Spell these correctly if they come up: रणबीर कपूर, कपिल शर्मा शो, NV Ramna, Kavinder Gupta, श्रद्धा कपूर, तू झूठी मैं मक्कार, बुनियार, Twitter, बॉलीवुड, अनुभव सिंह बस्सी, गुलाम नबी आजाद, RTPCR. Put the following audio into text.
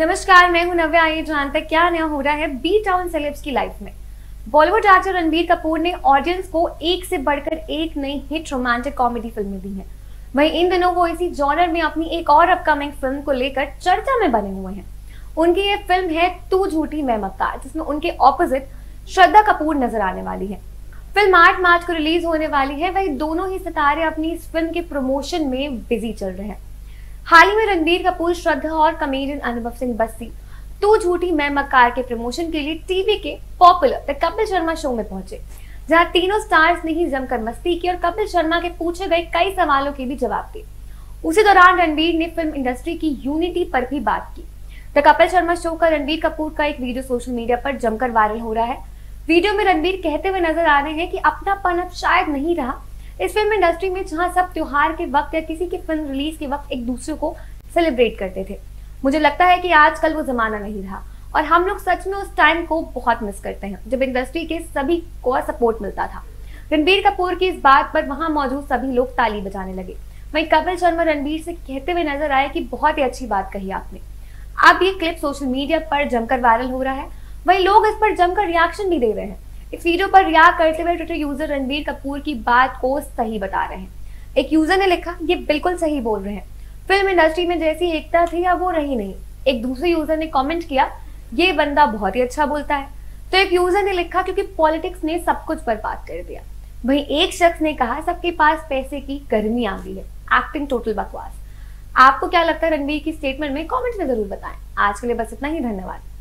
नमस्कार, मैं हूं नव्या। आइए जानते हैं क्या नया हो रहा है बी टाउन सेलेब्स की लाइफ में। बॉलीवुड एक्टर रणबीर कपूर ने ऑडियंस को एक से बढ़कर एक नई हिट रोमांटिक कॉमेडी फिल्में दी हैं। वहीं इन दिनों वो इसी जॉनर में अपनी एक और अपकमिंग फिल्म को लेकर चर्चा में बने हुए हैं। उनकी ये फिल्म है तू झूठी मैं मक्कार, जिसमें उनके ऑपोजिट श्रद्धा कपूर नजर आने वाली है। फिल्म 8 मार्च को रिलीज होने वाली है। वहीं दोनों ही सितारे अपनी इस फिल्म के प्रमोशन में बिजी चल रहे हैं। हाल ही में रणबीर कपूर, श्रद्धा और कॉमेडियन अनुभव सिंह बस्सी तू झूठी मैं मक्कार के प्रमोशन के लिए टीवी के popular the कपिल शर्मा शो में पहुंचे, जहां तीनों स्टार्स ने ही जमकर मस्ती की और कपिल शर्मा के पूछे गए कई सवालों के भी जवाब दिए। उसी दौरान रणबीर ने फिल्म इंडस्ट्री की यूनिटी पर भी बात की। द कपिल शर्मा शो का रणबीर कपूर का एक वीडियो सोशल मीडिया पर जमकर वायरल हो रहा है। वीडियो में रणबीर कहते हुए नजर आ रहे हैं कि अपनापन अब शायद नहीं रहा। इस फिल्म इंडस्ट्री में जहाँ सब त्योहार के वक्त या किसी की फिल्म रिलीज के वक्त एक दूसरे को सेलिब्रेट करते थे, मुझे लगता है कि आजकल वो जमाना नहीं रहा और हम लोग सच में उस टाइम को बहुत मिस करते हैं जब इंडस्ट्री के सभी को सपोर्ट मिलता था। रणबीर कपूर की इस बात पर वहां मौजूद सभी लोग ताली बजाने लगे। वहीं कपिल शर्मा रणबीर से कहते हुए नजर आए कि बहुत ही अच्छी बात कही आपने। अब ये क्लिप सोशल मीडिया पर जमकर वायरल हो रहा है। वहीं लोग इस पर जमकर रिएक्शन भी दे रहे हैं। इस वीडियो पर रिएक्ट करते हुए ट्विटर यूजर रणबीर कपूर की बात को सही बता रहे हैं। एक यूजर ने लिखा, ये बिल्कुल सही बोल रहे हैं, फिल्म इंडस्ट्री में जैसी एकता थी अब वो रही नहीं। एक दूसरे यूजर ने कमेंट किया, ये बंदा बहुत ही अच्छा बोलता है। तो एक यूजर ने लिखा, क्योंकि पॉलिटिक्स ने सब कुछ बर्बाद कर दिया। वहीं एक शख्स ने कहा, सबके पास पैसे की गर्मी आ गई है, एक्टिंग टोटल बकवास। आपको क्या लगता है रणबीर की स्टेटमेंट में? कमेंट में जरूर बताएं। आज के लिए बस इतना ही, धन्यवाद।